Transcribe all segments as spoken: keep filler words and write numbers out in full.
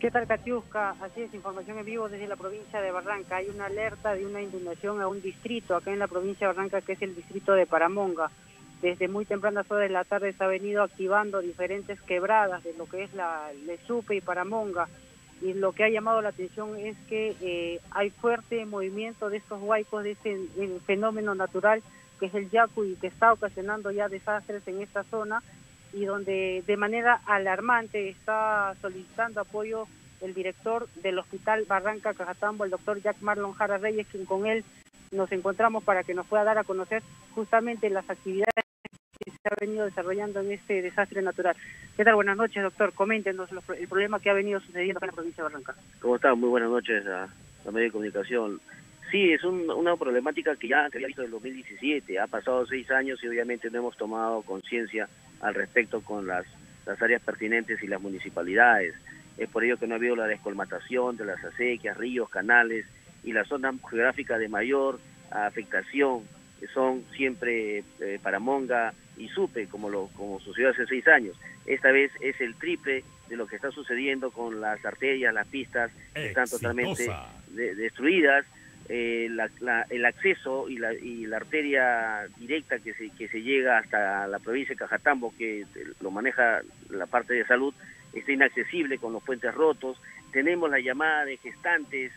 ¿Qué tal, Katiuska? Así es, información en vivo desde la provincia de Barranca. Hay una alerta de una inundación a un distrito acá en la provincia de Barranca, que es el distrito de Paramonga. Desde muy tempranas horas de la tarde se ha venido activando diferentes quebradas de lo que es la Supe y Paramonga. Y lo que ha llamado la atención es que eh, hay fuerte movimiento de estos huaicos, de este el fenómeno natural que es el yacu, y que está ocasionando ya desastres en esta zona, y donde de manera alarmante está solicitando apoyo el director del Hospital Barranca Cajatambo, el doctor Jack Marlon Jara Reyes, quien con él nos encontramos para que nos pueda dar a conocer justamente las actividades que se ha venido desarrollando en este desastre natural. ¿Qué tal? Buenas noches, doctor. Coméntenos los, el problema que ha venido sucediendo acá en la provincia de Barranca. ¿Cómo están? Muy buenas noches a la medio de comunicación. Sí, es un, una problemática que ya se había visto en el dos mil diecisiete. Ha pasado seis años y obviamente no hemos tomado conciencia al respecto con las, las áreas pertinentes y las municipalidades. Es por ello que no ha habido la descolmatación de las acequias, ríos, canales, y las zonas geográficas de mayor afectación son siempre eh, Paramonga y Supe, como, lo, como sucedió hace seis años. Esta vez es el triple de lo que está sucediendo con las arterias, las pistas, que están totalmente de, destruidas. Eh, la, la, el acceso y la, y la arteria directa que se, que se llega hasta la provincia de Cajatambo, que lo maneja la parte de salud, está inaccesible con los puentes rotos. Tenemos la llamada de gestantes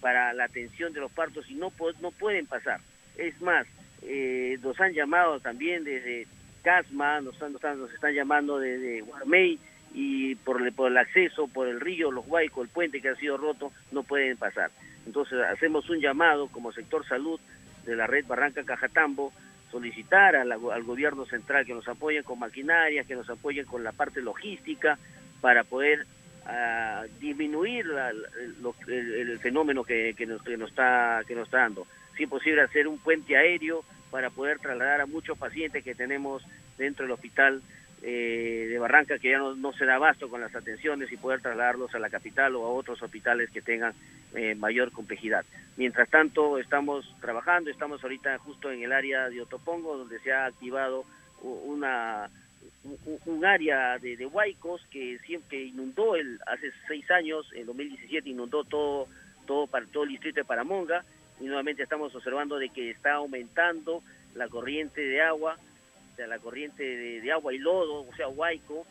para la atención de los partos y no, no pueden pasar. Es más, eh, nos han llamado también desde Casma, nos, nos, nos están llamando desde Guarmey, y por, por el acceso, por el río, los huaicos, el puente que ha sido roto, no pueden pasar. Entonces hacemos un llamado como sector salud de la red Barranca Cajatambo, solicitar a la, al gobierno central que nos apoyen con maquinarias, que nos apoyen con la parte logística para poder uh, disminuir la, lo, el, el fenómeno que, que, nos, que, nos está, que nos está dando. Si es posible hacer un puente aéreo para poder trasladar a muchos pacientes que tenemos dentro del hospital eh, de Barranca, que ya no, no se da abasto con las atenciones, y poder trasladarlos a la capital o a otros hospitales que tengan Eh, mayor complejidad. Mientras tanto estamos trabajando, estamos ahorita justo en el área de Otopongo, donde se ha activado una un, un área de, de huaicos que siempre inundó el, hace seis años, en dos mil diecisiete inundó todo, todo, todo el distrito de Paramonga, y nuevamente estamos observando de que está aumentando la corriente de agua, o sea, la corriente de, de agua y lodo, o sea, huaico.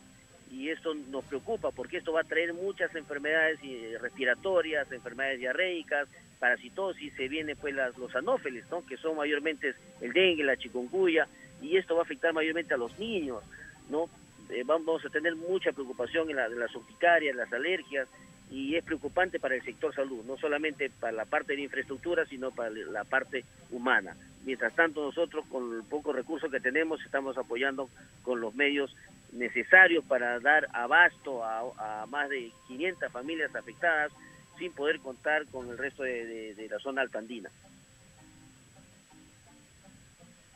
Y esto nos preocupa porque esto va a traer muchas enfermedades respiratorias, enfermedades diarreicas, parasitosis, se vienen pues las, los anófeles, ¿no? Que son mayormente el dengue, la chikungunya, y esto va a afectar mayormente a los niños, ¿no? Eh, vamos a tener mucha preocupación en, la, en las urticarias, las alergias, y es preocupante para el sector salud, no solamente para la parte de la infraestructura, sino para la parte humana. Mientras tanto nosotros, con el poco recurso que tenemos, estamos apoyando con los medios necesarios para dar abasto a, a más de quinientas familias afectadas, sin poder contar con el resto de, de, de la zona altandina.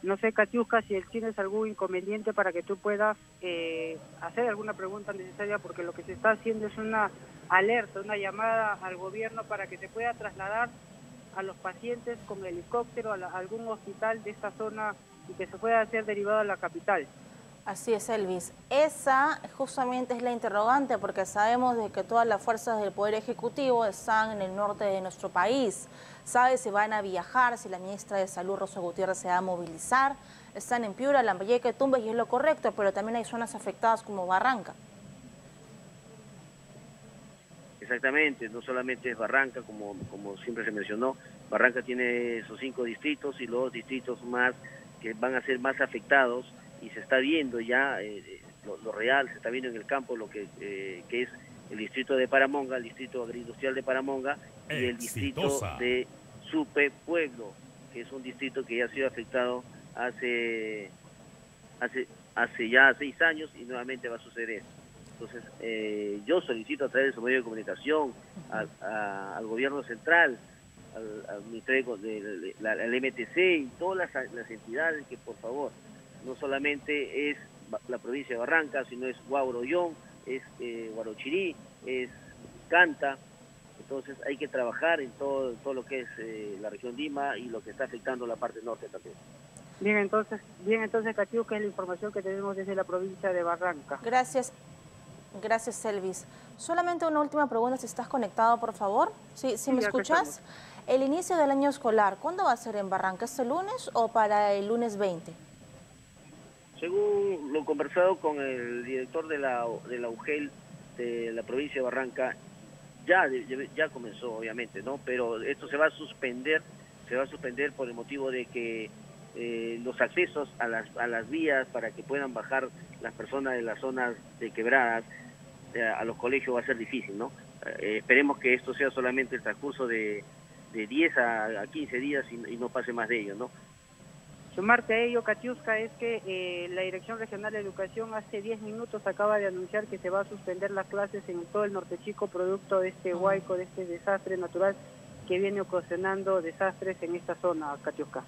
No sé, Katiuska, si tienes algún inconveniente para que tú puedas eh, hacer alguna pregunta necesaria, porque lo que se está haciendo es una alerta, una llamada al gobierno para que se pueda trasladar a los pacientes con helicóptero a, la, a algún hospital de esta zona y que se pueda hacer derivado a la capital. Así es, Elvis. Esa justamente es la interrogante, porque sabemos de que todas las fuerzas del Poder Ejecutivo están en el norte de nuestro país. Sabe si van a viajar, si la ministra de Salud, Rosa Gutiérrez, se va a movilizar. Están en Piura, Lambayeque, Tumbes, y es lo correcto, pero también hay zonas afectadas como Barranca. Exactamente, no solamente es Barranca, como, como siempre se mencionó. Barranca tiene esos cinco distritos y los distritos más que van a ser más afectados, y se está viendo ya eh, lo, lo real, se está viendo en el campo lo que, eh, que es el distrito de Paramonga, el distrito agroindustrial de Paramonga ¡Exitosa! Y el distrito de Supe Pueblo, que es un distrito que ya ha sido afectado hace, hace, hace ya seis años, y nuevamente va a suceder esto. Entonces eh, yo solicito a través de su medio de comunicación al, a, al gobierno central, al, al Ministerio de, de, de la, al M T C y todas las, las entidades que por favor, no solamente es la provincia de Barranca, sino es Guauroyón, es eh, Guarochirí, es Canta. Entonces hay que trabajar en todo, todo lo que es eh, la región Lima y lo que está afectando la parte norte también. Bien, entonces, bien, entonces Katiuska, que es la información que tenemos desde la provincia de Barranca. Gracias, gracias Elvis. Solamente una última pregunta, si estás conectado, por favor. Sí, ¿sí me escuchas? El inicio del año escolar, ¿cuándo va a ser en Barranca? ¿Este lunes o para el lunes veinte? Según lo conversado con el director de la, de la U G E L de la provincia de Barranca, ya, ya comenzó, obviamente, ¿no? Pero esto se va a suspender, se va a suspender por el motivo de que eh, los accesos a las, a las vías para que puedan bajar las personas de las zonas de quebradas eh, a los colegios va a ser difícil, ¿no? Eh, esperemos que esto sea solamente el transcurso de, de diez a quince días y, y no pase más de ello, ¿no? Sumarte a ello, Katiuska, es que eh, la Dirección Regional de Educación hace diez minutos acaba de anunciar que se va a suspender las clases en todo el Norte Chico, producto de este huaico, de este desastre natural que viene ocasionando desastres en esta zona, Katiuska.